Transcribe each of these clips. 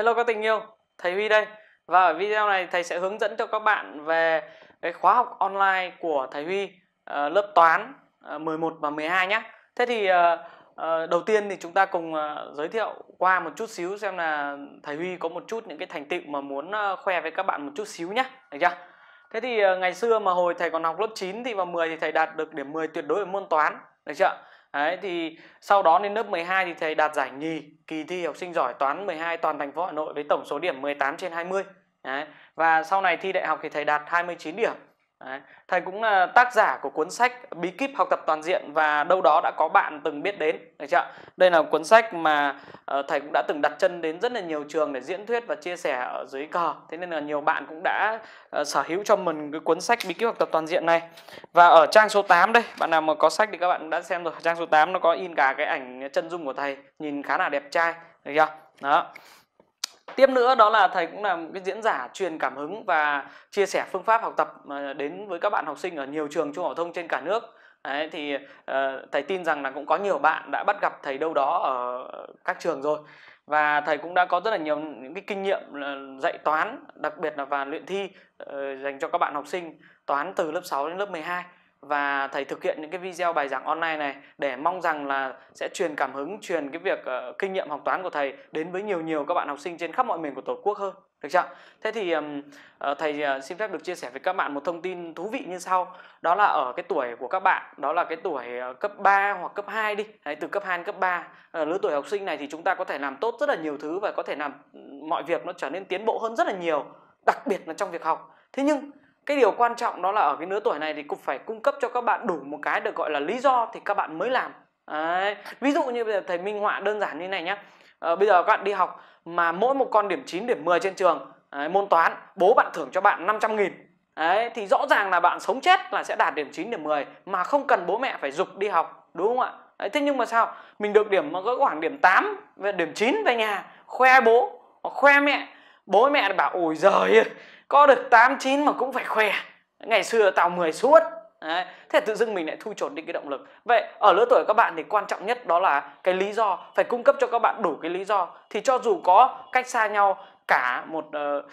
Hello các tình yêu, thầy Huy đây. Và ở video này thầy sẽ hướng dẫn cho các bạn về cái khóa học online của thầy Huy lớp toán 11 và 12 nhé. Thế thì đầu tiên thì chúng ta cùng giới thiệu qua một chút xíu xem là thầy Huy có một chút những cái thành tựu mà muốn khoe với các bạn một chút xíu nhé. Được chưa? Thế thì ngày xưa mà hồi thầy còn học lớp 9 thì vào 10 thì thầy đạt được điểm 10 tuyệt đối ở môn toán. Được chưa? Đấy, thì sau đó đến lớp 12 thì thầy đạt giải nhì kỳ thi học sinh giỏi toán 12 toàn thành phố Hà Nội với tổng số điểm 18/20. Đấy, và sau này thi đại học thì thầy đạt 29 điểm. Đấy, thầy cũng là tác giả của cuốn sách Bí kíp học tập toàn diện và đâu đó đã có bạn từng biết đến. Được chưa? Đây là cuốn sách mà thầy cũng đã từng đặt chân đến rất là nhiều trường để diễn thuyết và chia sẻ ở dưới cờ. Thế nên là nhiều bạn cũng đã sở hữu cho mình cái cuốn sách Bí kíp học tập toàn diện này. Và ở trang số 8 đây, bạn nào mà có sách thì các bạn đã xem rồi. Trang số 8 nó có in cả cái ảnh chân dung của thầy, nhìn khá là đẹp trai. Được chưa? Đó. Tiếp nữa đó là thầy cũng là một cái diễn giả truyền cảm hứng và chia sẻ phương pháp học tập đến với các bạn học sinh ở nhiều trường trung học phổ thông trên cả nước. Đấy, thì thầy tin rằng là cũng có nhiều bạn đã bắt gặp thầy đâu đó ở các trường rồi. Và thầy cũng đã có rất là nhiều những cái kinh nghiệm dạy toán, đặc biệt là và luyện thi dành cho các bạn học sinh toán từ lớp 6 đến lớp 12. Và thầy thực hiện những cái video bài giảng online này để mong rằng là sẽ truyền cảm hứng, truyền cái việc kinh nghiệm học toán của thầy đến với nhiều các bạn học sinh trên khắp mọi miền của Tổ quốc hơn. Được chưa? Thế thì thầy xin phép được chia sẻ với các bạn một thông tin thú vị như sau. Đó là ở cái tuổi của các bạn, đó là cái tuổi cấp 3 hoặc cấp 2 đi. Đấy, từ cấp 2 đến cấp 3, lứa tuổi học sinh này thì chúng ta có thể làm tốt rất là nhiều thứ và có thể làm mọi việc nó trở nên tiến bộ hơn rất là nhiều, đặc biệt là trong việc học. Thế nhưng cái điều quan trọng đó là ở cái lứa tuổi này thì cũng phải cung cấp cho các bạn đủ một cái được gọi là lý do thì các bạn mới làm. Đấy. Ví dụ như bây giờ thầy minh họa đơn giản như này nhé. Bây giờ các bạn đi học mà mỗi một con điểm 9, điểm 10 trên trường, đấy, môn toán, bố bạn thưởng cho bạn 500.000. Đấy, thì rõ ràng là bạn sống chết là sẽ đạt điểm 9, điểm 10 mà không cần bố mẹ phải giục đi học, đúng không ạ? Đấy, thế nhưng mà sao? Mình được điểm có khoảng điểm 8, điểm 9 về nhà, khoe bố, khoe mẹ. Bố mẹ bảo ôi giời ơi, có được 8, 9 mà cũng phải khoe, ngày xưa tao 10 suốt. Đấy, thế tự dưng mình lại thui chột đi cái động lực. Vậy ở lứa tuổi các bạn thì quan trọng nhất đó là cái lý do, phải cung cấp cho các bạn đủ cái lý do. Thì cho dù có cách xa nhau cả một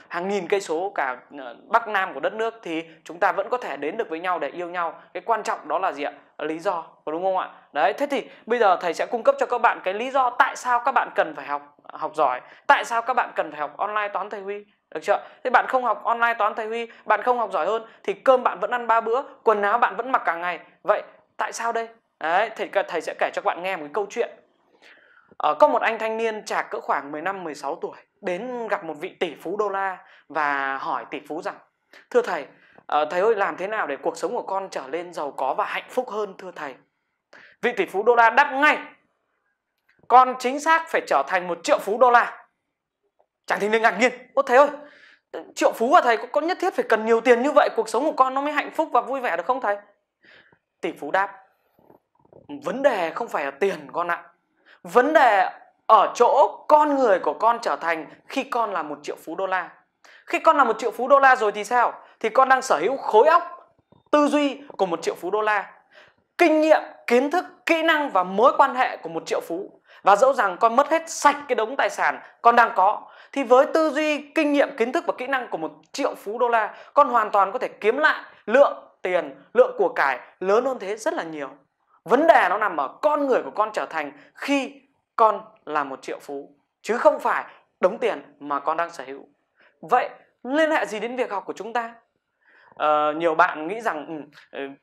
hàng nghìn cây số, cả Bắc Nam của đất nước, thì chúng ta vẫn có thể đến được với nhau để yêu nhau. Cái quan trọng đó là gì ạ? Lý do, đúng không ạ? Đấy, thế thì bây giờ thầy sẽ cung cấp cho các bạn cái lý do tại sao các bạn cần phải học giỏi, tại sao các bạn cần phải học online toán thầy Huy. Được chưa? Thế bạn không học online toán thầy Huy, bạn không học giỏi hơn thì cơm bạn vẫn ăn 3 bữa, quần áo bạn vẫn mặc cả ngày. Vậy tại sao đây? Đấy, thầy sẽ kể cho các bạn nghe một cái câu chuyện. Có một anh thanh niên chạc cỡ khoảng 15-16 tuổi đến gặp một vị tỷ phú đô la và hỏi tỷ phú rằng: "Thưa thầy, thầy ơi, làm thế nào để cuộc sống của con trở nên giàu có và hạnh phúc hơn thưa thầy?" Vị tỷ phú đô la đáp ngay: "Con chính xác phải trở thành một triệu phú đô la." Chàng thanh niên ngạc nhiên: "Ô thầy ơi, triệu phú à thầy, có nhất thiết phải cần nhiều tiền như vậy cuộc sống của con nó mới hạnh phúc và vui vẻ được không thầy?" Tỷ phú đáp: "Vấn đề không phải là tiền con ạ. Vấn đề ở chỗ con người của con trở thành khi con là một triệu phú đô la. Khi con là một triệu phú đô la rồi thì sao? Thì con đang sở hữu khối óc, tư duy của một triệu phú đô la, kinh nghiệm, kiến thức, kỹ năng và mối quan hệ của một triệu phú. Và dẫu rằng con mất hết sạch cái đống tài sản con đang có, thì với tư duy, kinh nghiệm, kiến thức và kỹ năng của một triệu phú đô la, con hoàn toàn có thể kiếm lại lượng tiền, lượng của cải lớn hơn thế rất là nhiều. Vấn đề nó nằm ở con người của con trở thành khi con là một triệu phú, chứ không phải đống tiền mà con đang sở hữu." Vậy liên hệ gì đến việc học của chúng ta? Nhiều bạn nghĩ rằng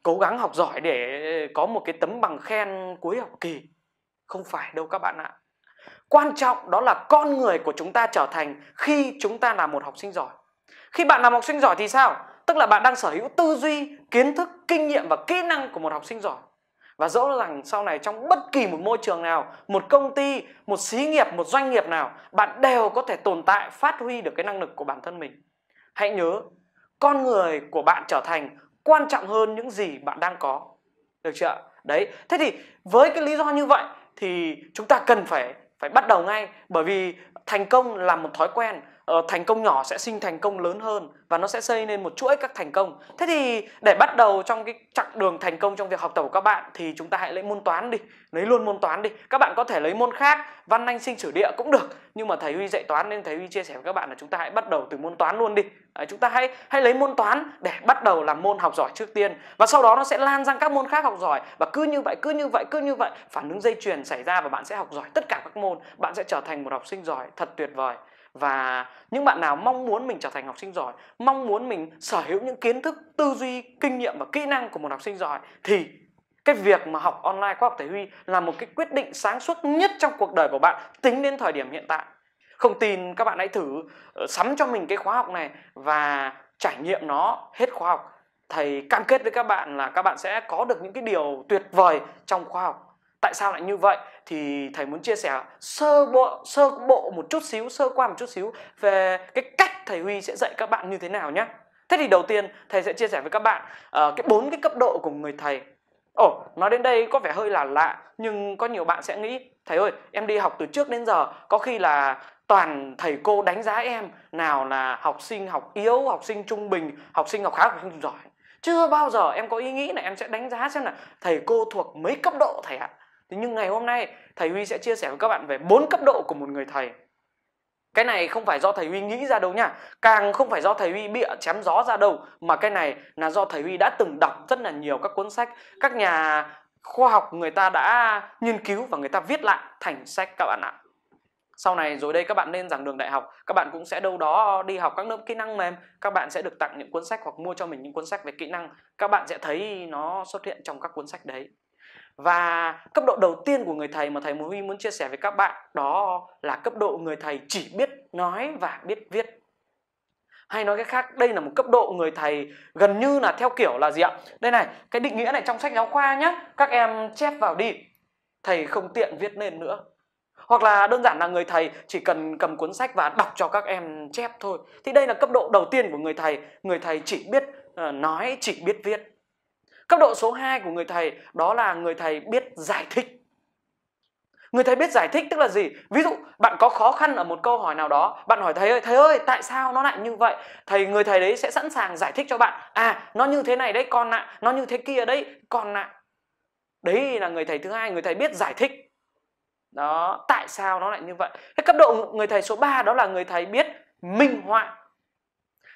cố gắng học giỏi để có một cái tấm bằng khen cuối học kỳ. Không phải đâu các bạn ạ. Quan trọng đó là con người của chúng ta trở thành khi chúng ta là một học sinh giỏi. Khi bạn là một học sinh giỏi thì sao? Tức là bạn đang sở hữu tư duy, kiến thức, kinh nghiệm và kỹ năng của một học sinh giỏi. Và dẫu rằng sau này trong bất kỳ một môi trường nào, một công ty, một xí nghiệp, một doanh nghiệp nào, bạn đều có thể tồn tại, phát huy được cái năng lực của bản thân mình. Hãy nhớ, con người của bạn trở thành quan trọng hơn những gì bạn đang có. Được chưa? Đấy, thế thì với cái lý do như vậy thì chúng ta cần phải bắt đầu ngay, bởi vì thành công là một thói quen thành công nhỏ sẽ sinh thành công lớn hơn, và nó sẽ xây nên một chuỗi các thành công. Thế thì để bắt đầu trong cái chặng đường thành công trong việc học tập của các bạn thì chúng ta hãy lấy môn toán đi, lấy luôn môn toán đi. Các bạn có thể lấy môn khác, văn anh sinh sử địa cũng được, nhưng mà thầy Huy dạy toán nên thầy Huy chia sẻ với các bạn là chúng ta hãy bắt đầu từ môn toán luôn đi. Chúng ta hãy lấy môn toán để bắt đầu làm môn học giỏi trước tiên, và sau đó nó sẽ lan sang các môn khác học giỏi, và cứ như vậy phản ứng dây chuyền xảy ra và bạn sẽ học giỏi tất cả các môn. Bạn sẽ trở thành một học sinh giỏi thật tuyệt vời. Và những bạn nào mong muốn mình trở thành học sinh giỏi, mong muốn mình sở hữu những kiến thức, tư duy, kinh nghiệm và kỹ năng của một học sinh giỏi, thì cái việc mà học online khóa học Thầy Huy là một cái quyết định sáng suốt nhất trong cuộc đời của bạn tính đến thời điểm hiện tại. Không tin các bạn hãy thử sắm cho mình cái khóa học này và trải nghiệm nó hết khóa học. Thầy cam kết với các bạn là các bạn sẽ có được những cái điều tuyệt vời trong khóa học. Tại sao lại như vậy? Thì thầy muốn chia sẻ sơ qua một chút xíu về cái cách thầy Huy sẽ dạy các bạn như thế nào nhé. Thế thì đầu tiên thầy sẽ chia sẻ với các bạn bốn cái cấp độ của người thầy. Nói đến đây có vẻ hơi là lạ, nhưng có nhiều bạn sẽ nghĩ thầy ơi, em đi học từ trước đến giờ có khi là toàn thầy cô đánh giá em, nào là học sinh học yếu, học sinh trung bình, học sinh học khá, học sinh giỏi. Chưa bao giờ em có ý nghĩ là em sẽ đánh giá xem là thầy cô thuộc mấy cấp độ thầy ạ. Thế nhưng ngày hôm nay thầy Huy sẽ chia sẻ với các bạn về 4 cấp độ của một người thầy. Cái này không phải do thầy Huy nghĩ ra đâu nha, càng không phải do thầy Huy bịa chém gió ra đâu, mà cái này là do thầy Huy đã từng đọc rất là nhiều các cuốn sách, các nhà khoa học người ta đã nghiên cứu và người ta viết lại thành sách các bạn ạ. Sau này rồi đây các bạn lên giảng đường đại học, các bạn cũng sẽ đâu đó đi học các lớp kỹ năng mềm, các bạn sẽ được tặng những cuốn sách hoặc mua cho mình những cuốn sách về kỹ năng. Các bạn sẽ thấy nó xuất hiện trong các cuốn sách đấy. Và cấp độ đầu tiên của người thầy mà thầy Huy muốn chia sẻ với các bạn đó là cấp độ người thầy chỉ biết nói và biết viết. Hay nói cái khác, đây là một cấp độ người thầy gần như là theo kiểu là gì ạ? Đây này, cái định nghĩa này trong sách giáo khoa nhé, các em chép vào đi, thầy không tiện viết lên nữa. Hoặc là đơn giản là người thầy chỉ cần cầm cuốn sách và đọc cho các em chép thôi. Thì đây là cấp độ đầu tiên của người thầy chỉ biết nói, chỉ biết viết. Cấp độ số 2 của người thầy đó là người thầy biết giải thích. Người thầy biết giải thích tức là gì? Ví dụ bạn có khó khăn ở một câu hỏi nào đó, bạn hỏi thầy ơi tại sao nó lại như vậy? Người thầy đấy sẽ sẵn sàng giải thích cho bạn. À, nó như thế này đấy con ạ, nó như thế kia đấy con ạ. Đấy là người thầy thứ hai, người thầy biết giải thích. Đó, tại sao nó lại như vậy? Cái cấp độ người thầy số 3 đó là người thầy biết minh họa.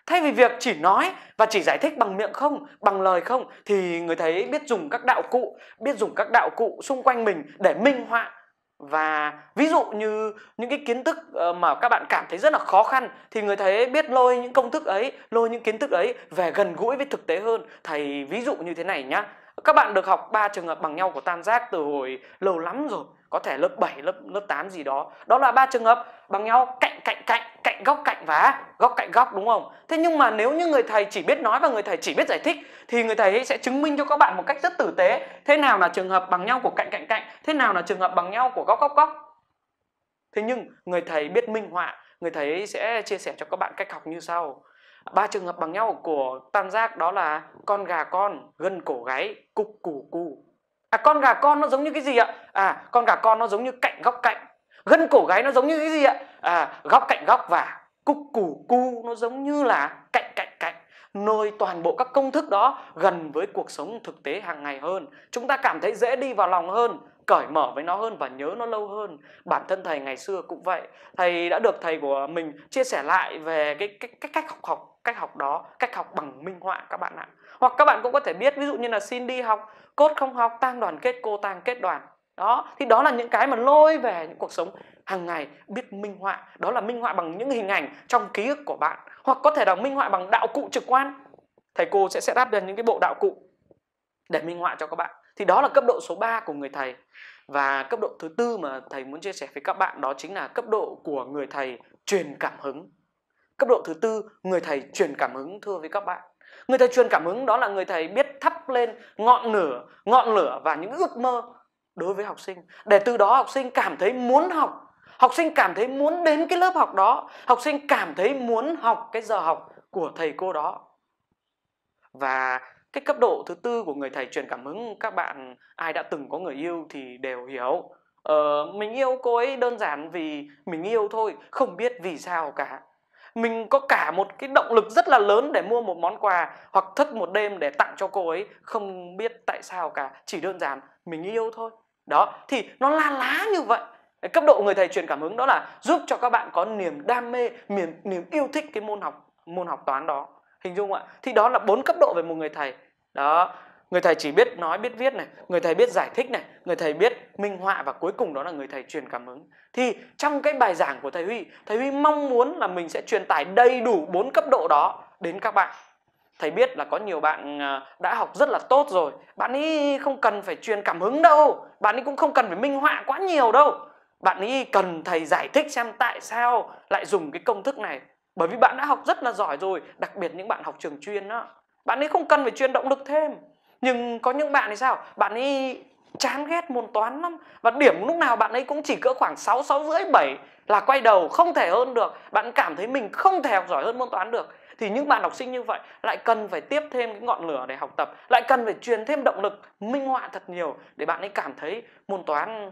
Thay vì việc chỉ nói và chỉ giải thích bằng miệng không, bằng lời không, thì người thầy biết dùng các đạo cụ, xung quanh mình để minh họa. Và ví dụ như những cái kiến thức mà các bạn cảm thấy rất là khó khăn thì người thầy biết lôi những công thức ấy, lôi những kiến thức ấy về gần gũi với thực tế hơn. Thầy ví dụ như thế này nhá. Các bạn được học 3 trường hợp bằng nhau của tam giác từ hồi lâu lắm rồi, có thể lớp 7, lớp 8 gì đó. Đó là 3 trường hợp bằng nhau cạnh góc cạnh và góc cạnh góc, đúng không? Thế nhưng mà nếu như người thầy chỉ biết nói và người thầy chỉ biết giải thích thì người thầy sẽ chứng minh cho các bạn một cách rất tử tế thế nào là trường hợp bằng nhau của cạnh cạnh cạnh, thế nào là trường hợp bằng nhau của góc góc góc. Thế nhưng người thầy biết minh họa, người thầy sẽ chia sẻ cho các bạn cách học như sau. 3 trường hợp bằng nhau của tam giác đó là con gà con, gân cổ gáy, cục củ cu. Con gà con nó giống như cái gì ạ? Con gà con nó giống như cạnh góc cạnh. Gân cổ gáy nó giống như cái gì ạ? Góc cạnh góc. Và cục củ cu nó giống như là cạnh cạnh cạnh. Nôi toàn bộ các công thức đó gần với cuộc sống thực tế hàng ngày hơn, chúng ta cảm thấy dễ đi vào lòng hơn, cởi mở với nó hơn và nhớ nó lâu hơn. Bản thân thầy ngày xưa cũng vậy, thầy đã được thầy của mình chia sẻ lại về cách học bằng minh họa các bạn ạ. Hoặc các bạn cũng có thể biết ví dụ như là xin đi học, cốt không học, tang đoàn kết cô tang kết đoàn. Đó, thì đó là những cái mà lôi về những cuộc sống hàng ngày, biết minh họa. Đó là minh họa bằng những hình ảnh trong ký ức của bạn, hoặc có thể là minh họa bằng đạo cụ trực quan. Thầy cô sẽ đáp lên những cái bộ đạo cụ để minh họa cho các bạn. Thì đó là cấp độ số 3 của người thầy. Và cấp độ thứ tư mà thầy muốn chia sẻ với các bạn đó chính là cấp độ của người thầy truyền cảm hứng. Cấp độ thứ tư, người thầy truyền cảm hứng, thưa với các bạn. Người thầy truyền cảm hứng đó là người thầy biết thắp lên ngọn lửa và những ước mơ đối với học sinh, để từ đó học sinh cảm thấy muốn học, học sinh cảm thấy muốn đến cái lớp học đó, học sinh cảm thấy muốn học cái giờ học của thầy cô đó. Và cái cấp độ thứ tư của người thầy truyền cảm hứng, các bạn ai đã từng có người yêu thì đều hiểu. Mình yêu cô ấy đơn giản vì mình yêu thôi, không biết vì sao cả. mình có cả một cái động lực rất là lớn để mua một món quà hoặc thức một đêm để tặng cho cô ấy, không biết tại sao cả, chỉ đơn giản mình yêu thôi. Đó, thì nó la lá như vậy. Cấp độ người thầy truyền cảm hứng đó là giúp cho các bạn có niềm đam mê, niềm yêu thích cái môn học toán đó. Hình dung ạ? Thì đó là 4 cấp độ về một người thầy. Đó, người thầy chỉ biết nói, biết viết này, người thầy biết giải thích này, người thầy biết minh họa, và cuối cùng đó là người thầy truyền cảm hứng. Thì trong cái bài giảng của thầy Huy mong muốn là mình sẽ truyền tải đầy đủ 4 cấp độ đó đến các bạn. Thầy biết là có nhiều bạn đã học rất là tốt rồi, bạn ấy không cần phải truyền cảm hứng đâu, bạn ấy cũng không cần phải minh họa quá nhiều đâu. Bạn ấy cần thầy giải thích xem tại sao lại dùng cái công thức này. Bởi vì bạn đã học rất là giỏi rồi, đặc biệt những bạn học trường chuyên đó, bạn ấy không cần phải truyền động lực thêm. Nhưng có những bạn thì sao? Bạn ấy chán ghét môn toán lắm, và điểm lúc nào bạn ấy cũng chỉ cỡ khoảng 6, 6,5, 7 là quay đầu, không thể hơn được. Bạn cảm thấy mình không thể học giỏi hơn môn toán được. Thì những bạn học sinh như vậy lại cần phải tiếp thêm cái ngọn lửa để học tập, lại cần phải truyền thêm động lực, minh họa thật nhiều để bạn ấy cảm thấy môn toán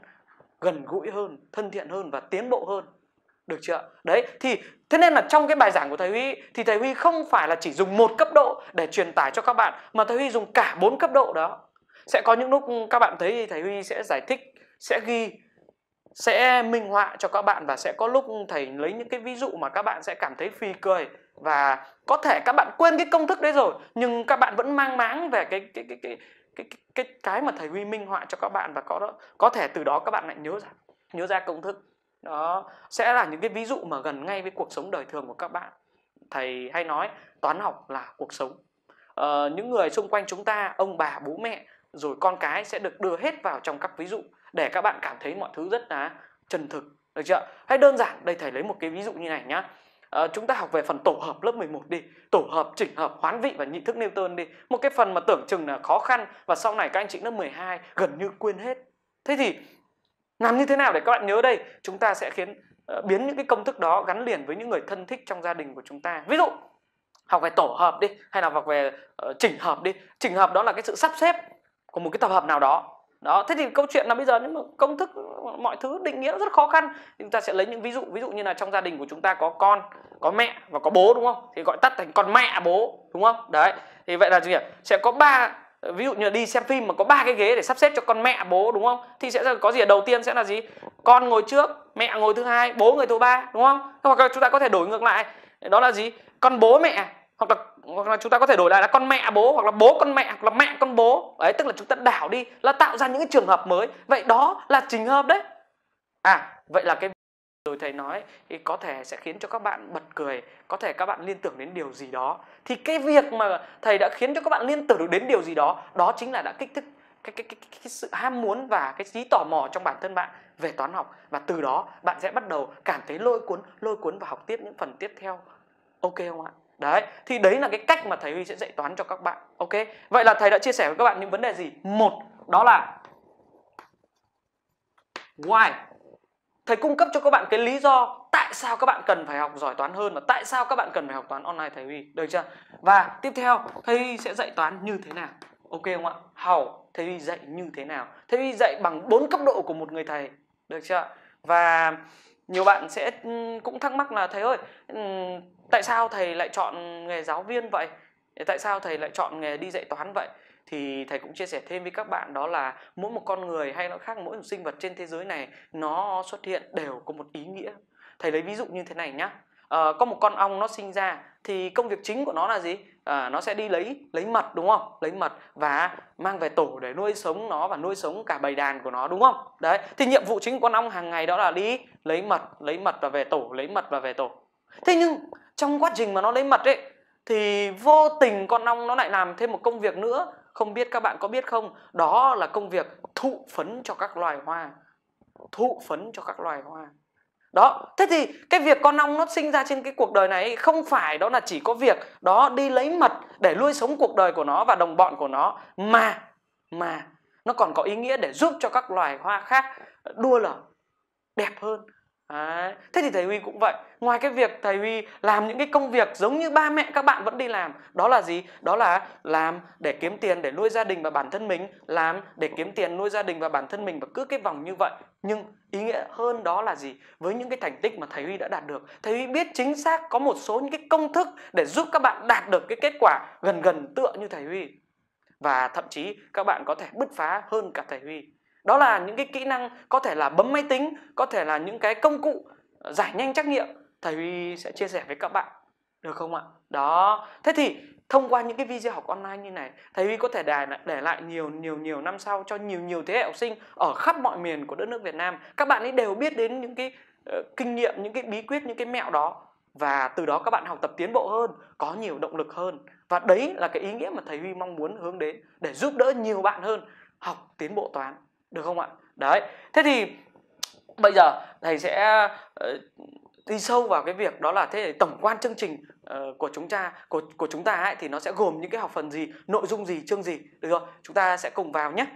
gần gũi hơn, thân thiện hơn và tiến bộ hơn. Được chưa? Đấy, thì thế nên là trong cái bài giảng của thầy Huy thì thầy Huy không phải là chỉ dùng một cấp độ để truyền tải cho các bạn, mà thầy Huy dùng cả 4 cấp độ đó. Sẽ có những lúc các bạn thấy thầy Huy sẽ giải thích, sẽ ghi, sẽ minh họa cho các bạn, và sẽ có lúc thầy lấy những cái ví dụ mà các bạn sẽ cảm thấy phì cười, và có thể các bạn quên cái công thức đấy rồi, nhưng các bạn vẫn mang máng về cái mà thầy Huy minh họa cho các bạn, và có thể từ đó các bạn lại nhớ ra công thức. Đó sẽ là những cái ví dụ mà gần ngay với cuộc sống đời thường của các bạn. Thầy hay nói toán học là cuộc sống. Những người xung quanh chúng ta, ông bà, bố mẹ, rồi con cái sẽ được đưa hết vào trong các ví dụ để các bạn cảm thấy mọi thứ rất là chân thực. Được chưa? Hay đơn giản, đây thầy lấy một cái ví dụ như này nhá. Chúng ta học về phần tổ hợp lớp 11 đi, tổ hợp, chỉnh hợp, hoán vị và nhị thức Newton đi. Một cái phần mà tưởng chừng là khó khăn và sau này các anh chị lớp 12 gần như quên hết. Thế thì làm như thế nào để các bạn nhớ đây? Chúng ta sẽ biến những cái công thức đó gắn liền với những người thân thích trong gia đình của chúng ta. Ví dụ học về tổ hợp đi, hay là học về chỉnh hợp đi. Chỉnh hợp đó là cái sự sắp xếp của một cái tập hợp nào đó. Đó, thế thì câu chuyện là bây giờ những công thức, mọi thứ định nghĩa rất khó khăn. Chúng ta sẽ lấy những ví dụ như là trong gia đình của chúng ta có con, có mẹ và có bố, đúng không? Thì gọi tắt thành con mẹ bố, đúng không? Đấy, thì vậy là gì nhỉ? Sẽ có 3, ví dụ như là đi xem phim mà có 3 cái ghế để sắp xếp cho con mẹ bố, đúng không? Thì sẽ có gì? Đầu tiên sẽ là gì? Con ngồi trước, mẹ ngồi thứ hai, bố ngồi thứ ba, đúng không? Hoặc là chúng ta có thể đổi ngược lại, đó là gì? Con bố mẹ, hoặc là chúng ta có thể đổi lại là con mẹ bố, hoặc là bố con mẹ, hoặc là mẹ con bố. Đấy, tức là chúng ta đảo đi, là tạo ra những cái trường hợp mới. Vậy đó là chỉnh hợp đấy. À, vậy là cái rồi thầy nói thì có thể sẽ khiến cho các bạn bật cười, có thể các bạn liên tưởng đến điều gì đó. Thì cái việc mà thầy đã khiến cho các bạn liên tưởng được đến điều gì đó, đó chính là đã kích thích cái sự ham muốn và cái trí tò mò trong bản thân bạn về toán học, và từ đó bạn sẽ bắt đầu cảm thấy lôi cuốn và học tiếp những phần tiếp theo. Ok không ạ? Đấy, thì đấy là cái cách mà thầy Huy sẽ dạy toán cho các bạn. Ok, vậy là thầy đã chia sẻ với các bạn những vấn đề gì? 1, đó là why. Thầy cung cấp cho các bạn cái lý do tại sao các bạn cần phải học giỏi toán hơn, và tại sao các bạn cần phải học toán online thầy Huy. Được chưa? Và tiếp theo, thầy Huy sẽ dạy toán như thế nào. Ok không ạ? How, thầy Huy dạy như thế nào. Thầy Huy dạy bằng 4 cấp độ của một người thầy. Được chưa? Và nhiều bạn sẽ cũng thắc mắc là thầy ơi, tại sao thầy lại chọn nghề giáo viên vậy? Tại sao thầy lại chọn nghề đi dạy toán vậy? Thì thầy cũng chia sẻ thêm với các bạn, đó là mỗi một con người hay nói khác, mỗi một sinh vật trên thế giới này nó xuất hiện đều có một ý nghĩa. Thầy lấy ví dụ như thế này nhá. Có một con ong nó sinh ra thì công việc chính của nó là gì? Nó sẽ đi lấy mật, đúng không? Lấy mật và mang về tổ để nuôi sống nó và nuôi sống cả bầy đàn của nó, đúng không? Đấy, thì nhiệm vụ chính của con ong hàng ngày đó là đi lấy mật và về tổ, lấy mật và về tổ. Thế nhưng trong quá trình mà nó lấy mật ấy thì vô tình con ong nó lại làm thêm một công việc nữa. Không biết các bạn có biết không? Đó là công việc thụ phấn cho các loài hoa. Thụ phấn cho các loài hoa. Đó, thế thì cái việc con ong nó sinh ra trên cái cuộc đời này không phải đó là chỉ có việc đó đi lấy mật để nuôi sống cuộc đời của nó và đồng bọn của nó, mà nó còn có ý nghĩa để giúp cho các loài hoa khác đua nở đẹp hơn, Đấy. Thế thì thầy Huy cũng vậy. Ngoài cái việc thầy Huy làm những cái công việc giống như ba mẹ các bạn vẫn đi làm, đó là gì? Đó là làm để kiếm tiền để nuôi gia đình và bản thân mình, làm để kiếm tiền nuôi gia đình và bản thân mình, và cứ cái vòng như vậy. Nhưng ý nghĩa hơn đó là gì? Với những cái thành tích mà thầy Huy đã đạt được, thầy Huy biết chính xác có một số những cái công thức để giúp các bạn đạt được cái kết quả gần gần tựa như thầy Huy, và thậm chí các bạn có thể bứt phá hơn cả thầy Huy. Đó là những cái kỹ năng, có thể là bấm máy tính, có thể là những cái công cụ giải nhanh trắc nghiệm. Thầy Huy sẽ chia sẻ với các bạn, được không ạ? Đó, thế thì thông qua những cái video học online như này, thầy Huy có thể để lại nhiều năm sau cho nhiều thế hệ học sinh ở khắp mọi miền của đất nước Việt Nam. Các bạn ấy đều biết đến những cái kinh nghiệm, những cái bí quyết, những cái mẹo đó. Và từ đó các bạn học tập tiến bộ hơn, có nhiều động lực hơn. Và đấy là cái ý nghĩa mà thầy Huy mong muốn hướng đến, để giúp đỡ nhiều bạn hơn học tiến bộ toán. Được không ạ? Đấy. Thế thì bây giờ thầy sẽ đi sâu vào cái việc đó là thế tổng quan chương trình của chúng ta ấy, thì nó sẽ gồm những cái học phần gì, nội dung gì, chương gì. Được rồi, chúng ta sẽ cùng vào nhé.